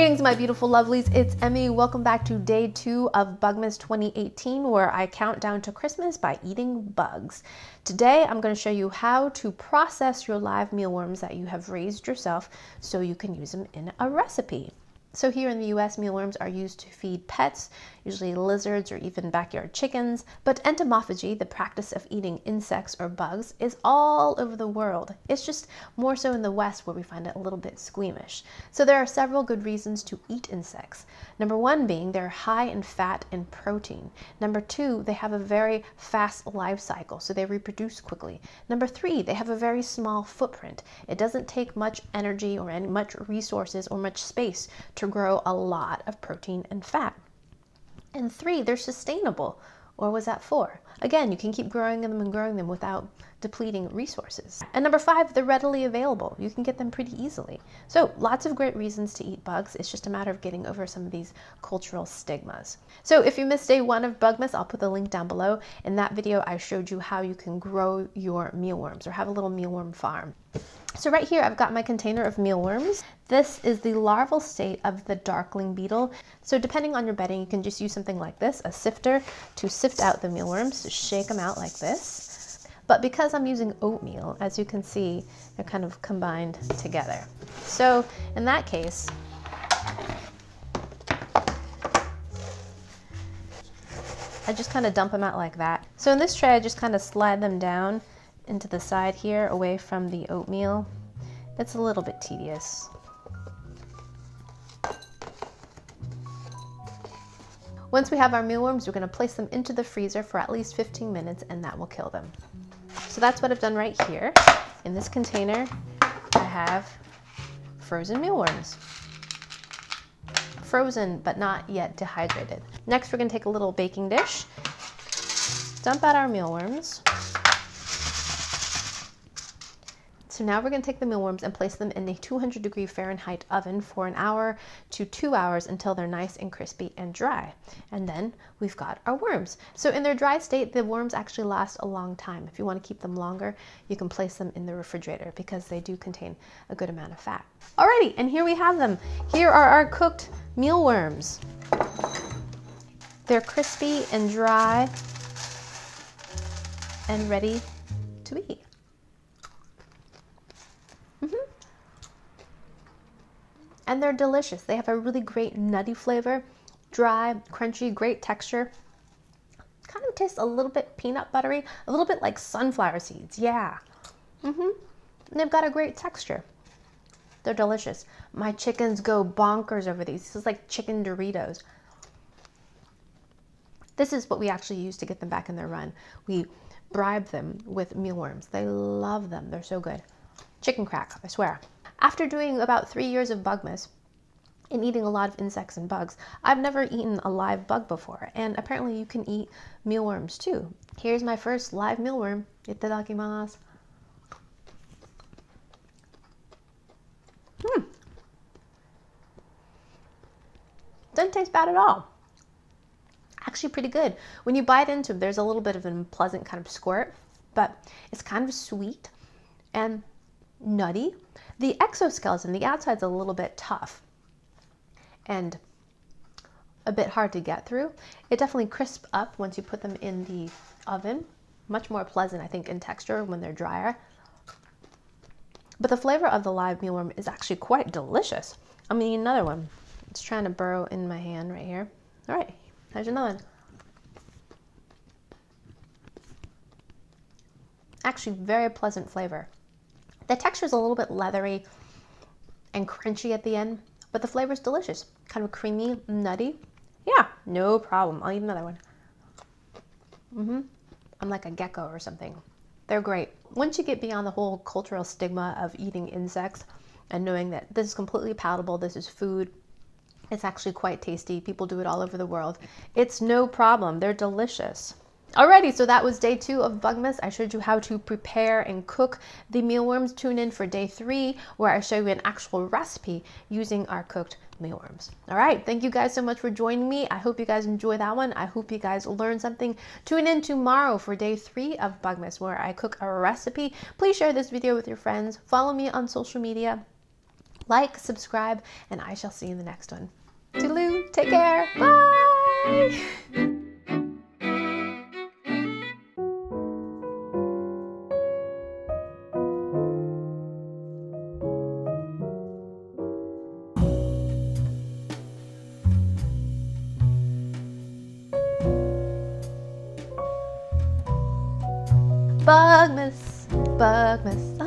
Greetings, my beautiful lovelies. It's Emmy. Welcome back to day 2 of Bugmas 2018, where I count down to Christmas by eating bugs. Today, I'm going to show you how to process your live mealworms that you have raised yourself so you can use them in a recipe. So here in the US, mealworms are used to feed pets, usually lizards or even backyard chickens. But entomophagy, the practice of eating insects or bugs, is all over the world. It's just more so in the West where we find it a little bit squeamish. So there are several good reasons to eat insects. Number 1 being they're high in fat and protein. Number 2, they have a very fast life cycle, so they reproduce quickly. Number 3, they have a very small footprint. It doesn't take much energy or much resources or much space to grow a lot of protein and fat. And 3, they're sustainable. Or was that 4? Again, you can keep growing them without depleting resources. And number 5, they're readily available. You can get them pretty easily. So lots of great reasons to eat bugs. It's just a matter of getting over some of these cultural stigmas. So if you missed day 1 of Bugmas, I'll put the link down below. In that video, I showed you how you can grow your mealworms or have a little mealworm farm. So right here, I've got my container of mealworms. This is the larval state of the darkling beetle. So depending on your bedding, you can just use something like this, a sifter, to sift out the mealworms, to shake them out like this. But because I'm using oatmeal, as you can see, they're kind of combined together. So in that case, I just kind of dump them out like that. So in this tray, I just kind of slide them down into the side here, away from the oatmeal. It's a little bit tedious. Once we have our mealworms, we're going to place them into the freezer for at least 15 minutes, and that will kill them. So that's what I've done right here. In this container, I have frozen mealworms. Frozen, but not yet dehydrated. Next, we're going to take a little baking dish, dump out our mealworms. So now we're going to take the mealworms and place them in a 200°F oven for an hour to 2 hours until they're nice and crispy and dry. And then we've got our worms. So in their dry state, the worms actually last a long time. If you want to keep them longer, you can place them in the refrigerator because they do contain a good amount of fat. Alrighty, and here we have them. Here are our cooked mealworms. They're crispy and dry and ready to eat. And they're delicious. They have a really great nutty flavor, dry, crunchy, great texture. Kind of tastes a little bit peanut buttery, a little bit like sunflower seeds. Yeah. And they've got a great texture. They're delicious. My chickens go bonkers over these. This is like chicken Doritos. This is what we actually use to get them back in their run. We bribe them with mealworms. They love them. They're so good. Chicken crack, I swear. After doing about 3 years of Bugmas and eating a lot of insects and bugs, I've never eaten a live bug before, and apparently you can eat mealworms too. Here's my first live mealworm. Itadakimasu. Doesn't taste bad at all. Actually pretty good. When you bite into it, there's a little bit of an unpleasant kind of squirt, but it's kind of sweet and nutty. The exoskeleton, the outside's a little bit tough and a bit hard to get through. It definitely crisps up once you put them in the oven. Much more pleasant, I think, in texture when they're drier. But the flavor of the live mealworm is actually quite delicious. I'm gonna eat another one. It's trying to burrow in my hand right here. All right, here's another one. Actually, very pleasant flavor. The texture is a little bit leathery and crunchy at the end, but the flavor is delicious. Kind of creamy, nutty. Yeah, no problem. I'll eat another one. I'm like a gecko or something. They're great. Once you get beyond the whole cultural stigma of eating insects and knowing that this is completely palatable, this is food, it's actually quite tasty. People do it all over the world. It's no problem. They're delicious. Alrighty, so that was day 2 of Bugmas. I showed you how to prepare and cook the mealworms. Tune in for day 3, where I show you an actual recipe using our cooked mealworms. Alright, thank you guys so much for joining me. I hope you guys enjoy that one. I hope you guys learned something. Tune in tomorrow for day 3 of Bugmas, where I cook a recipe. Please share this video with your friends. Follow me on social media. like, subscribe, and I shall see you in the next one. Toodaloo, take care, bye! Bugmas.